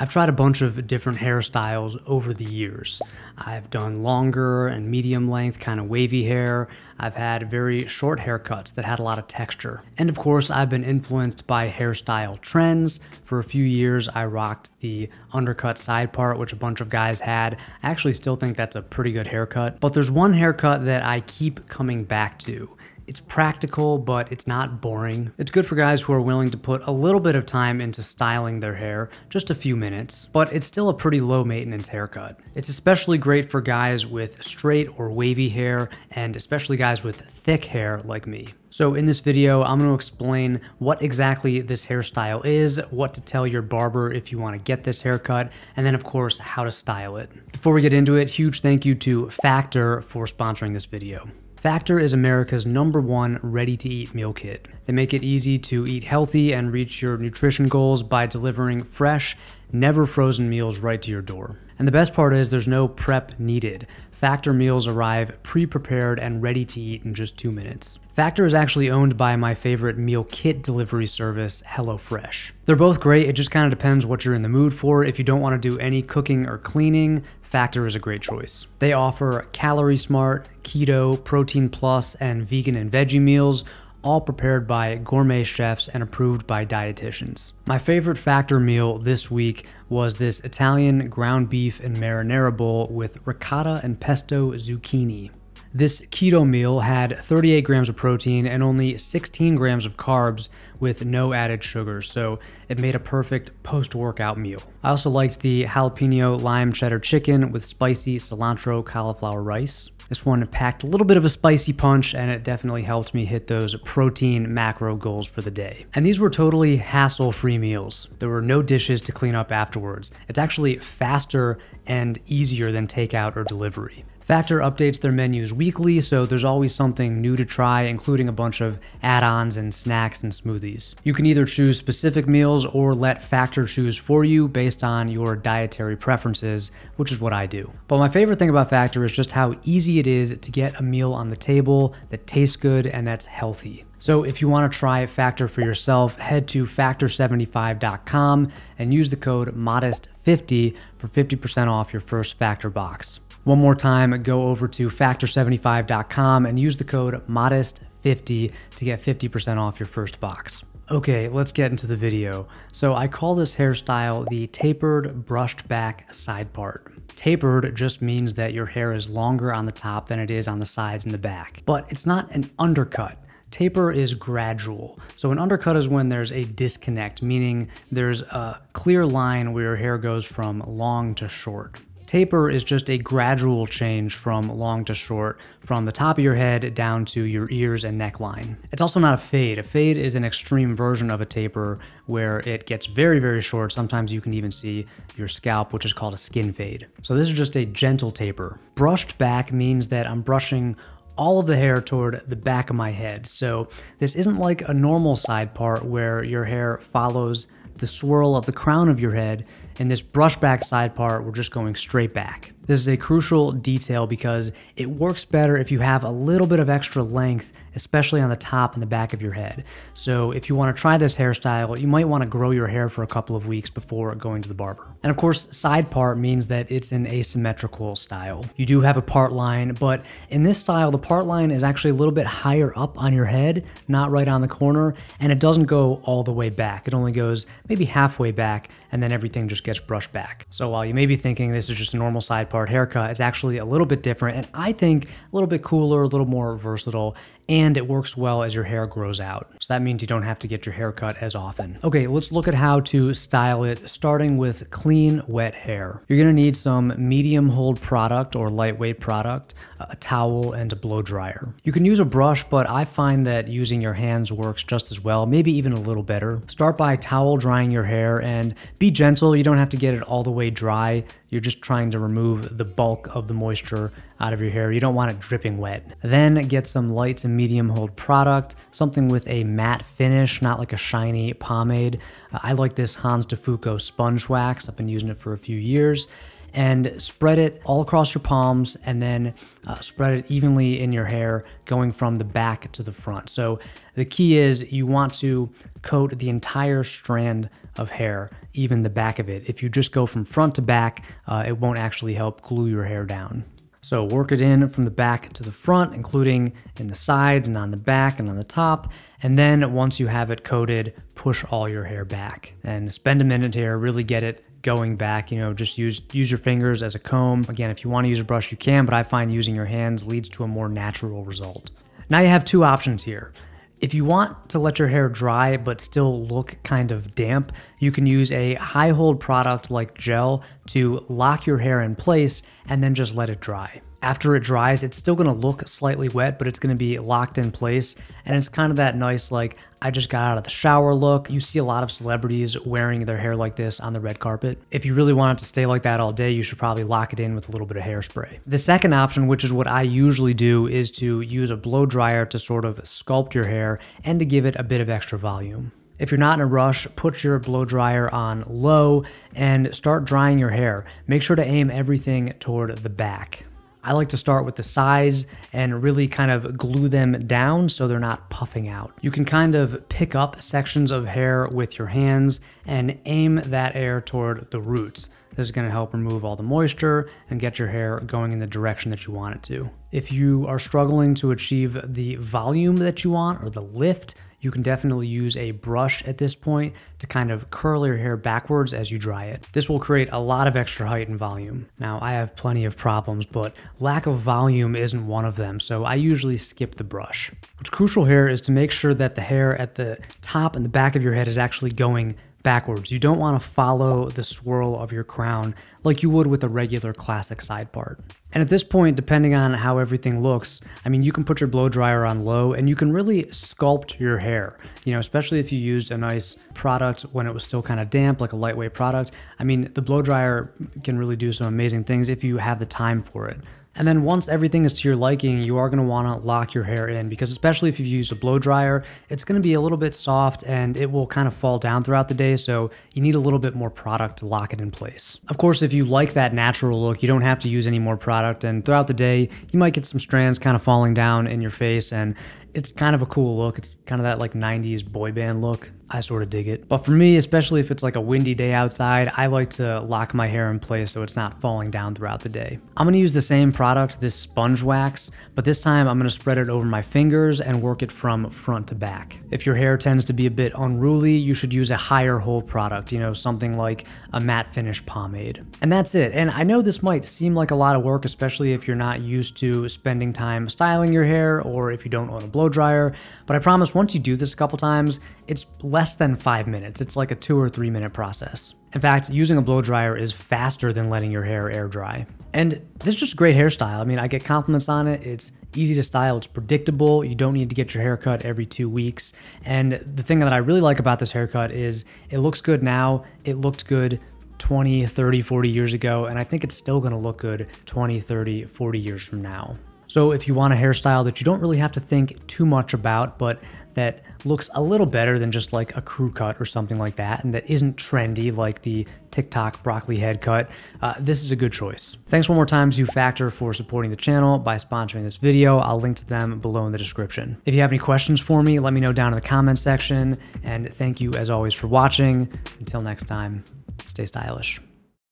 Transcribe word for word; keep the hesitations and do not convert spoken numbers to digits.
I've tried a bunch of different hairstyles over the years. I've done longer and medium length, kind of wavy hair. I've had very short haircuts that had a lot of texture. And of course, I've been influenced by hairstyle trends. For a few years, I rocked the undercut side part, which a bunch of guys had. I actually still think that's a pretty good haircut. But there's one haircut that I keep coming back to. It's practical, but it's not boring. It's good for guys who are willing to put a little bit of time into styling their hair, just a few minutes, but it's still a pretty low maintenance haircut. It's especially great for guys with straight or wavy hair, and especially guys with thick hair like me. So in this video, I'm going to explain what exactly this hairstyle is, what to tell your barber if you want to get this haircut, and then of course, how to style it. Before we get into it, huge thank you to Factor for sponsoring this video. Factor is America's number one ready-to-eat meal kit. They make it easy to eat healthy and reach your nutrition goals by delivering fresh, never frozen meals right to your door. And the best part is there's no prep needed. Factor meals arrive pre-prepared and ready to eat in just two minutes. Factor is actually owned by my favorite meal kit delivery service, HelloFresh. They're both great. It just kind of depends what you're in the mood for. If you don't want to do any cooking or cleaning, Factor is a great choice. They offer calorie smart, keto, protein plus, and vegan and veggie meals, all prepared by gourmet chefs and approved by dietitians. My favorite Factor meal this week was this Italian ground beef and marinara bowl with ricotta and pesto zucchini. This keto meal had thirty-eight grams of protein and only sixteen grams of carbs with no added sugar, so it made a perfect post-workout meal. I also liked the jalapeno lime cheddar chicken with spicy cilantro cauliflower rice. This one packed a little bit of a spicy punch, and it definitely helped me hit those protein macro goals for the day. And these were totally hassle-free meals. There were no dishes to clean up afterwards. It's actually faster and easier than takeout or delivery. Factor updates their menus weekly, so there's always something new to try, including a bunch of add-ons and snacks and smoothies. You can either choose specific meals or let Factor choose for you based on your dietary preferences, which is what I do. But my favorite thing about Factor is just how easy it is to get a meal on the table that tastes good and that's healthy. So if you want to try Factor for yourself, head to factor seventy-five dot com and use the code modest fifty for fifty percent off your first Factor box. One more time, go over to factor seventy-five dot com and use the code modest fifty to get fifty percent off your first box. Okay, let's get into the video. So I call this hairstyle the tapered brushed back side part. Tapered just means that your hair is longer on the top than it is on the sides and the back, but it's not an undercut. Taper is gradual. So an undercut is when there's a disconnect, meaning there's a clear line where your hair goes from long to short. Taper is just a gradual change from long to short, from the top of your head down to your ears and neckline. It's also not a fade. A fade is an extreme version of a taper where it gets very, very short. Sometimes you can even see your scalp, which is called a skin fade. So this is just a gentle taper. Brushed back means that I'm brushing all of the hair toward the back of my head. So this isn't like a normal side part where your hair follows the swirl of the crown of your head. In this brush back side part, we're just going straight back. This is a crucial detail because it works better if you have a little bit of extra length, especially on the top and the back of your head. So if you want to try this hairstyle, you might want to grow your hair for a couple of weeks before going to the barber. And of course, side part means that it's an asymmetrical style. You do have a part line, but in this style, the part line is actually a little bit higher up on your head, not right on the corner, and it doesn't go all the way back. It only goes maybe halfway back, and then everything just gets brushed back. So while you may be thinking this is just a normal side part haircut, is actually a little bit different, and I think a little bit cooler, a little more versatile, and it works well as your hair grows out. So that means you don't have to get your hair cut as often. Okay, let's look at how to style it, starting with clean, wet hair. You're gonna need some medium hold product or lightweight product, a towel, and a blow dryer. You can use a brush, but I find that using your hands works just as well, maybe even a little better. Start by towel drying your hair and be gentle. You don't have to get it all the way dry. You're just trying to remove the bulk of the moisture out of your hair. You don't want it dripping wet. Then get some light to medium hold product, something with a matte finish, not like a shiny pomade. Uh, I like this Hanz de Fuko sponge wax. I've been using it for a few years. and spread it all across your palms, and then uh, spread it evenly in your hair going from the back to the front. So the key is you want to coat the entire strand of hair, even the back of it. If you just go from front to back, uh, it won't actually help glue your hair down. So work it in from the back to the front, including in the sides and on the back and on the top. And then once you have it coated, push all your hair back and spend a minute here, really get it going back. You know, just use, use your fingers as a comb. Again, if you want to use a brush, you can, but I find using your hands leads to a more natural result. Now you have two options here. If you want to let your hair dry but still look kind of damp, you can use a high hold product like gel to lock your hair in place and then just let it dry. After it dries, it's still gonna look slightly wet, but it's gonna be locked in place. And it's kind of that nice, like, I just got out of the shower look. You see a lot of celebrities wearing their hair like this on the red carpet. If you really want it to stay like that all day, you should probably lock it in with a little bit of hairspray. The second option, which is what I usually do, is to use a blow dryer to sort of sculpt your hair and to give it a bit of extra volume. If you're not in a rush, put your blow dryer on low and start drying your hair. Make sure to aim everything toward the back. I like to start with the sides and really kind of glue them down so they're not puffing out. You can kind of pick up sections of hair with your hands and aim that air toward the roots. This is gonna help remove all the moisture and get your hair going in the direction that you want it to. If you are struggling to achieve the volume that you want or the lift, you can definitely use a brush at this point to kind of curl your hair backwards as you dry it. This will create a lot of extra height and volume. Now, I have plenty of problems, but lack of volume isn't one of them, so I usually skip the brush. What's crucial here is to make sure that the hair at the top and the back of your head is actually going backwards. You don't want to follow the swirl of your crown like you would with a regular classic side part. And at this point, depending on how everything looks, I mean, you can put your blow dryer on low and you can really sculpt your hair, you know, especially if you used a nice product when it was still kind of damp, like a lightweight product. I mean, the blow dryer can really do some amazing things if you have the time for it. And then once everything is to your liking, you are gonna wanna lock your hair in, because especially if you've used a blow dryer, it's gonna be a little bit soft and it will kind of fall down throughout the day, so you need a little bit more product to lock it in place. Of course, if you like that natural look, you don't have to use any more product, and throughout the day, you might get some strands kind of falling down in your face, and it's kind of a cool look. It's kind of that like nineties boy band look. I sort of dig it. But for me, especially if it's like a windy day outside, I like to lock my hair in place so it's not falling down throughout the day. I'm gonna use the same product, this sponge wax, but this time I'm gonna spread it over my fingers and work it from front to back. If your hair tends to be a bit unruly, you should use a higher hold product, you know, something like a matte finish pomade. And that's it. And I know this might seem like a lot of work, especially if you're not used to spending time styling your hair or if you don't own a blow dryer, but I promise once you do this a couple times, it's less less than five minutes. It's like a two or three minute process. In fact, using a blow dryer is faster than letting your hair air dry. And this is just a great hairstyle. I mean, I get compliments on it. It's easy to style. It's predictable. You don't need to get your hair cut every two weeks. And the thing that I really like about this haircut is it looks good now. It looked good twenty, thirty, forty years ago. And I think it's still going to look good twenty, thirty, forty years from now. So if you want a hairstyle that you don't really have to think too much about, but that looks a little better than just like a crew cut or something like that, and that isn't trendy like the TikTok broccoli head cut, uh, this is a good choice. Thanks one more time to Factor for supporting the channel by sponsoring this video. I'll link to them below in the description. If you have any questions for me, let me know down in the comments section, and thank you as always for watching. Until next time, stay stylish.